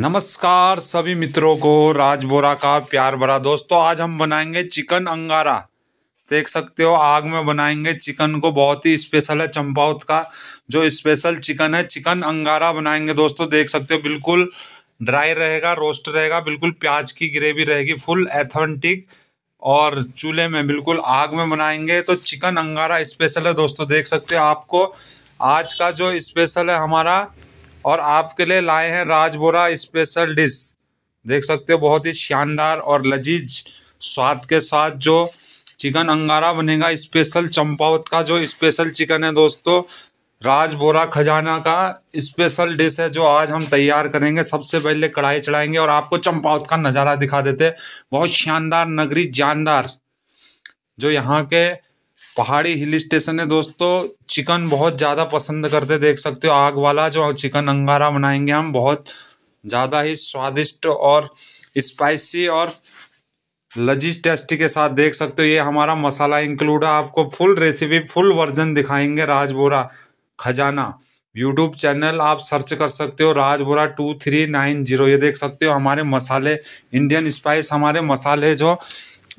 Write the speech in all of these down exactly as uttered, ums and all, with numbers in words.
नमस्कार सभी मित्रों को, राजबोरा का प्यार भरा। दोस्तों, आज हम बनाएंगे चिकन अंगारा। देख सकते हो, आग में बनाएंगे चिकन को। बहुत ही स्पेशल है, चंपावत का जो स्पेशल चिकन है, चिकन अंगारा बनाएंगे। दोस्तों देख सकते हो, बिल्कुल ड्राई रहेगा, रोस्ट रहेगा, बिल्कुल प्याज की ग्रेवी रहेगी, फुल एथेंटिक, और चूल्हे में बिल्कुल आग में बनाएंगे। तो चिकन अंगारा स्पेशल है दोस्तों, देख सकते हो। आपको आज का जो स्पेशल है हमारा, और आपके लिए लाए हैं राजबोरा स्पेशल डिश। देख सकते हो, बहुत ही शानदार और लजीज स्वाद के साथ जो चिकन अंगारा बनेगा, स्पेशल चंपावत का जो स्पेशल चिकन है दोस्तों, राजबोरा खजाना का स्पेशल डिश है जो आज हम तैयार करेंगे। सबसे पहले कढ़ाई चढ़ाएंगे और आपको चंपावत का नज़ारा दिखा देते। बहुत शानदार नगरी जानदार जो यहाँ के पहाड़ी हिल स्टेशन है दोस्तों, चिकन बहुत ज़्यादा पसंद करते। देख सकते हो, आग वाला जो चिकन अंगारा बनाएंगे हम, बहुत ज़्यादा ही स्वादिष्ट और स्पाइसी और लजीज टेस्टी के साथ। देख सकते हो, ये हमारा मसाला इंक्लूड है। आपको फुल रेसिपी, फुल वर्जन दिखाएंगे। राजबोरा खजाना यूट्यूब चैनल आप सर्च कर सकते हो, Rajbora two three nine zero. ये देख सकते हो हमारे मसाले, इंडियन स्पाइस हमारे मसाले जो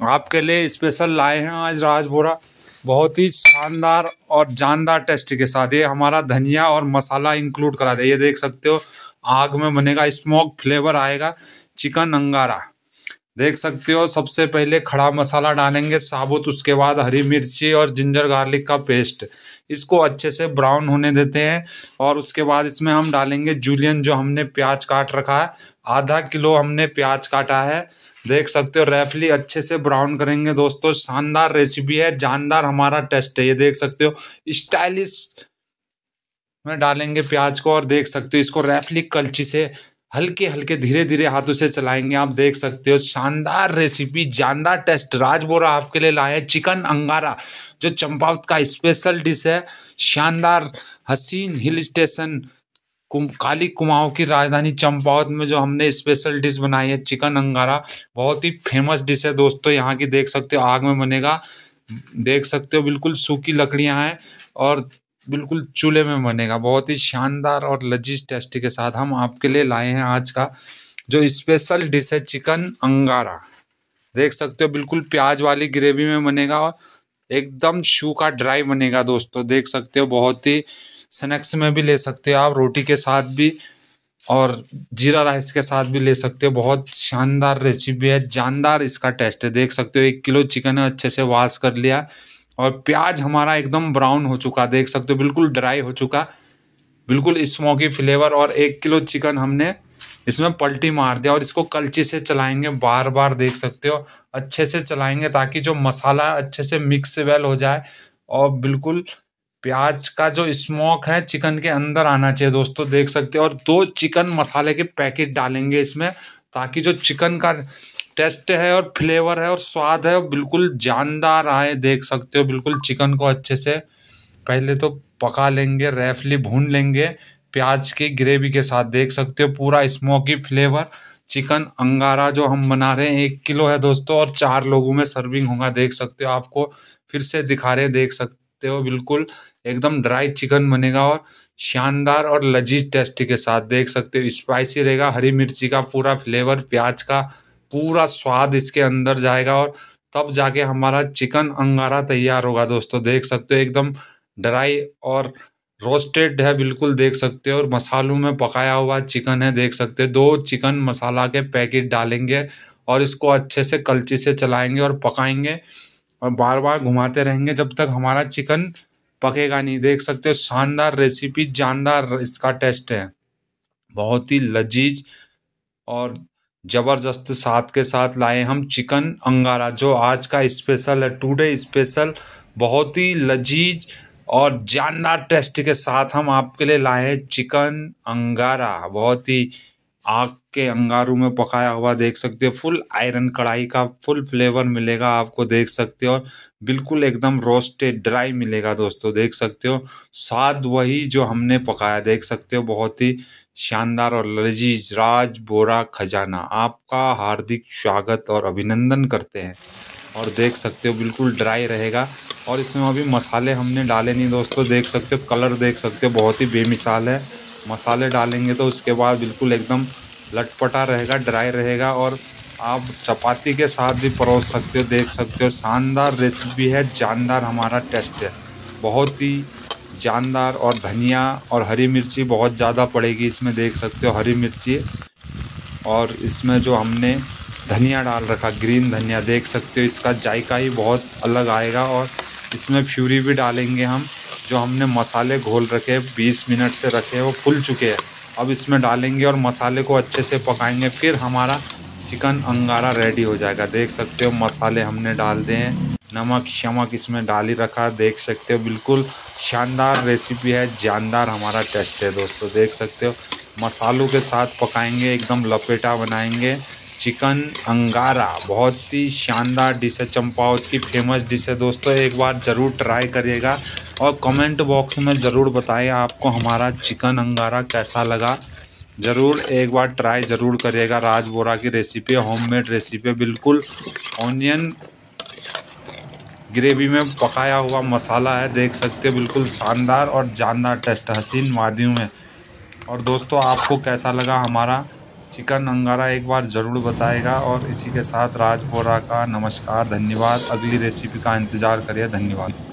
आपके लिए स्पेशल लाए हैं आज राजबोरा, बहुत ही शानदार और जानदार टेस्ट के साथ। ये हमारा धनिया और मसाला इंक्लूड करा दे। ये देख सकते हो, आग में बनेगा, स्मोक फ्लेवर आएगा चिकन अंगारा। देख सकते हो, सबसे पहले खड़ा मसाला डालेंगे साबुत, उसके बाद हरी मिर्ची और जिंजर गार्लिक का पेस्ट। इसको अच्छे से ब्राउन होने देते हैं, और उसके बाद इसमें हम डालेंगे जूलियन, जो हमने प्याज काट रखा है। आधा किलो हमने प्याज काटा है, देख सकते हो। रेफली अच्छे से ब्राउन करेंगे दोस्तों। शानदार रेसिपी है, जानदार हमारा टेस्ट है। ये देख सकते हो, स्टाइलिश में डालेंगे प्याज को, और देख सकते हो इसको रेफली कलची से हल्के हल्के धीरे धीरे हाथों से चलाएंगे। आप देख सकते हो, शानदार रेसिपी, जानदार टेस्ट, राजबोरा आपके लिए लाए चिकन अंगारा जो चंपावत का स्पेशल डिश है। शानदार हसीन हिल स्टेशन कुम काली कुमाऊं की राजधानी चंपावत में जो हमने स्पेशल डिश बनाई है चिकन अंगारा, बहुत ही फेमस डिश है दोस्तों यहाँ की। देख सकते हो, आग में बनेगा। देख सकते हो, बिल्कुल सूखी लकड़ियाँ हैं और बिल्कुल चूल्हे में बनेगा। बहुत ही शानदार और लजीज टेस्टी के साथ हम आपके लिए लाए हैं आज का जो स्पेशल डिश है चिकन अंगारा। देख सकते हो, बिल्कुल प्याज वाली ग्रेवी में बनेगा और एकदम सूखा ड्राई बनेगा दोस्तों। देख सकते हो, बहुत ही स्नैक्स में भी ले सकते हो आप, रोटी के साथ भी और जीरा राइस के साथ भी ले सकते हो। बहुत शानदार रेसिपी है, जानदार इसका टेस्ट है। देख सकते हो, एक किलो चिकन है, अच्छे से वॉश कर लिया, और प्याज हमारा एकदम ब्राउन हो चुका। देख सकते हो, बिल्कुल ड्राई हो चुका, बिल्कुल स्मोकी फ्लेवर, और एक किलो चिकन हमने इसमें पलटी मार दिया, और इसको कलची से चलाएंगे बार बार। देख सकते हो, अच्छे से चलाएंगे ताकि जो मसाला अच्छे से मिक्स वेल हो जाए, और बिल्कुल प्याज का जो स्मोक है चिकन के अंदर आना चाहिए दोस्तों। देख सकते हो, और दो चिकन मसाले के पैकेट डालेंगे इसमें, ताकि जो चिकन का टेस्ट है और फ्लेवर है और स्वाद है, बिल्कुल जानदार आए। देख सकते हो, बिल्कुल चिकन को अच्छे से पहले तो पका लेंगे, रेफली भून लेंगे प्याज की ग्रेवी के साथ। देख सकते हो, पूरा स्मोकी फ्लेवर चिकन अंगारा जो हम बना रहे हैं, एक किलो है दोस्तों, और चार लोगों में सर्विंग होगा। देख सकते हो, आपको फिर से दिखा रहे हैं। देख सकते हो, बिल्कुल एकदम ड्राई चिकन बनेगा, और शानदार और लजीज टेस्टी के साथ। देख सकते हो, स्पाइसी रहेगा, हरी मिर्ची का पूरा फ्लेवर, प्याज का पूरा स्वाद इसके अंदर जाएगा, और तब जाके हमारा चिकन अंगारा तैयार होगा दोस्तों। देख सकते हो, एकदम ड्राई और रोस्टेड है बिल्कुल। देख सकते हो, और मसालों में पकाया हुआ चिकन है। देख सकते हो, दो चिकन मसाला के पैकेट डालेंगे, और इसको अच्छे से कलची से चलाएंगे और पकाएंगे, और बार बार घुमाते रहेंगे जब तक हमारा चिकन पकेगा नहीं। देख सकते हो, शानदार रेसिपी, जानदार इसका टेस्ट है, बहुत ही लजीज और ज़बरदस्त साथ के साथ लाए हम चिकन अंगारा जो आज का स्पेशल है, टुडे स्पेशल। बहुत ही लजीज और जानदार टेस्ट के साथ हम आपके लिए लाए हैं चिकन अंगारा, बहुत ही आग के अंगारों में पकाया हुआ। देख सकते हो, फुल आयरन कढ़ाई का फुल फ्लेवर मिलेगा आपको। देख सकते हो, और बिल्कुल एकदम रोस्टेड ड्राई मिलेगा दोस्तों। देख सकते हो, स्वाद वही जो हमने पकाया। देख सकते हो, बहुत ही शानदार और लजीज राजबोरा खजाना आपका हार्दिक स्वागत और अभिनंदन करते हैं। और देख सकते हो, बिल्कुल ड्राई रहेगा, और इसमें अभी मसाले हमने डाले नहीं दोस्तों। देख सकते हो, कलर देख सकते हो, बहुत ही बेमिसाल है। मसाले डालेंगे तो उसके बाद बिल्कुल एकदम लटपटा रहेगा, ड्राई रहेगा और आप चपाती के साथ भी परोस सकते हो, देख सकते हो। शानदार रेसिपी है, जानदार हमारा टेस्ट है, बहुत ही जानदार। और धनिया और हरी मिर्ची बहुत ज़्यादा पड़ेगी इसमें, देख सकते हो हरी मिर्ची। और इसमें जो हमने धनिया डाल रखा, ग्रीन धनिया, देख सकते हो इसका जायका ही बहुत अलग आएगा। और इसमें प्यूरी भी डालेंगे हम, जो हमने मसाले घोल रखे बीस मिनट से रखे, वो फूल चुके हैं। अब इसमें डालेंगे और मसाले को अच्छे से पकाएंगे, फिर हमारा चिकन अंगारा रेडी हो जाएगा। देख सकते हो मसाले हमने डाल दिए, नमक शमक इसमें डाल ही रखा, देख सकते हो। बिल्कुल शानदार रेसिपी है, जानदार हमारा टेस्ट है दोस्तों, देख सकते हो। मसालों के साथ पकाएंगे, एकदम लपेटा बनाएंगे। चिकन अंगारा बहुत ही शानदार डिश है, चंपावत की फेमस डिश है दोस्तों। एक बार ज़रूर ट्राई करिएगा और कमेंट बॉक्स में ज़रूर बताएं आपको हमारा चिकन अंगारा कैसा लगा। ज़रूर एक बार ट्राई ज़रूर करिएगा। राजबोरा की रेसिपी, होममेड रेसिपी, बिल्कुल ऑनियन ग्रेवी में पकाया हुआ मसाला है, देख सकते हो। बिल्कुल शानदार और जानदार टेस्ट, हसीन वादियों में। और दोस्तों आपको कैसा लगा हमारा चिकन अंगारा, एक बार ज़रूर बताएगा। और इसी के साथ राजबोरा का नमस्कार, धन्यवाद। अगली रेसिपी का इंतज़ार करिए, धन्यवाद।